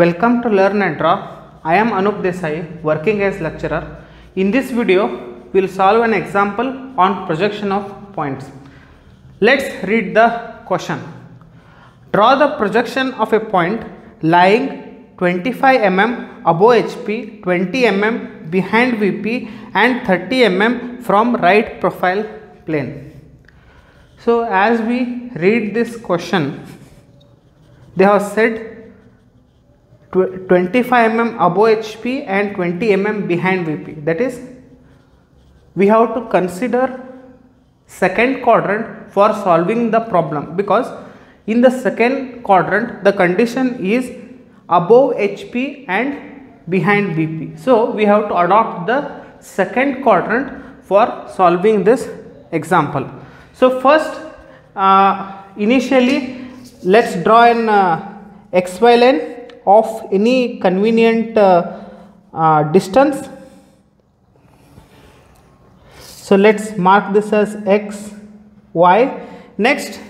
Welcome to Learn and Draw. I am Anup Desai, working as lecturer. In this video, we will solve an example on projection of points. Let's read the question. Draw the projection of a point lying 25 mm above HP, 20 mm behind VP and 30 mm from right profile plane. So, as we read this question, they have said 25 mm above HP and 20 mm behind VP. That is, we have to consider second quadrant for solving the problem, because in the second quadrant the condition is above HP and behind VP. So, we have to adopt the second quadrant for solving this example. So, first initially let us draw an XY line of any convenient distance. So, let us mark this as x, y. Next,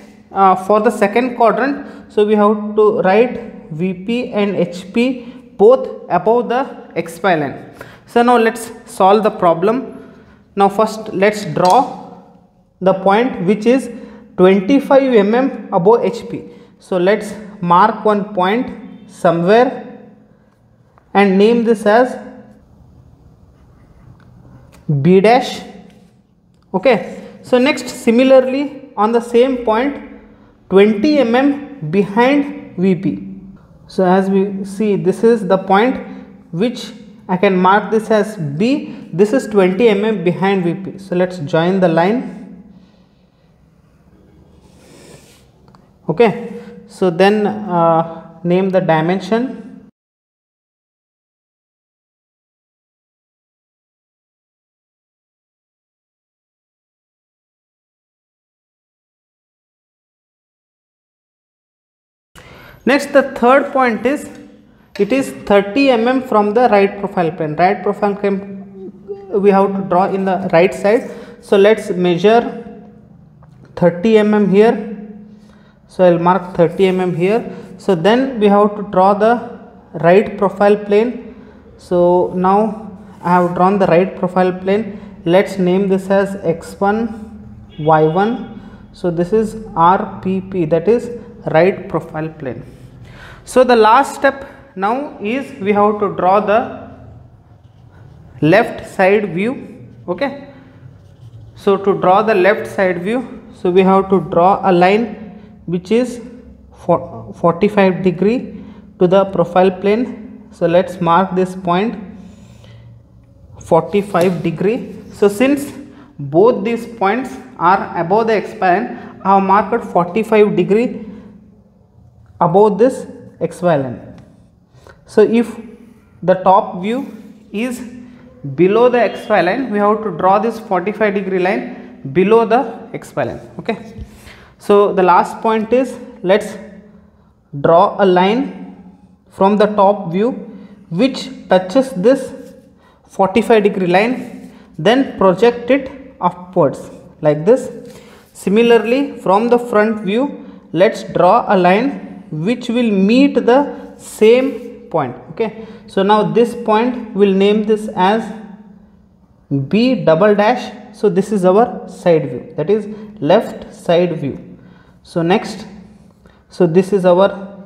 for the second quadrant, so we have to write VP and HP both above the xy line. So, now let us solve the problem. Now, first let us draw the point which is 25 mm above HP. So, let us mark one point somewhere and name this as B dash. Okay. So, next, similarly on the same point 20 mm behind VP. So, as we see, this is the point which I can mark this as B. This is 20 mm behind VP. So, let us join the line. Okay. So, then name the dimension. Next, the third point is, it is 30 mm from the right profile plane. Right profile plane we have to draw in the right side. So, let us measure 30 mm here. So, I will mark 30 mm here. So, then we have to draw the right profile plane. So, now I have drawn the right profile plane. Let us name this as x1, y1. So, this is RPP, that is right profile plane. So, the last step now is we have to draw the left side view. Okay. So, to draw the left side view, so we have to draw a line which is 45 degree to the profile plane. So, let us mark this point 45 degree. So, since both these points are above the xy line, I have marked 45 degree above this xy line. So, if the top view is below the xy line, we have to draw this 45 degree line below the xy line. Okay. So, the last point is, let us draw a line from the top view which touches this 45 degree line, then project it upwards like this. Similarly, from the front view, let us draw a line which will meet the same point. Okay. So, now this point we will name this as B double dash. So, this is our side view, that is left side view. So, next, so this is our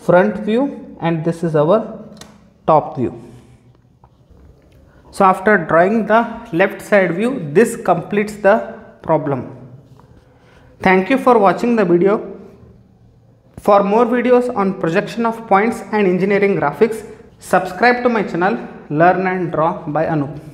front view and this is our top view. So, after drawing the left side view, this completes the problem. Thank you for watching the video. For more videos on projection of points and engineering graphics, subscribe to my channel Learn and Draw by Anup.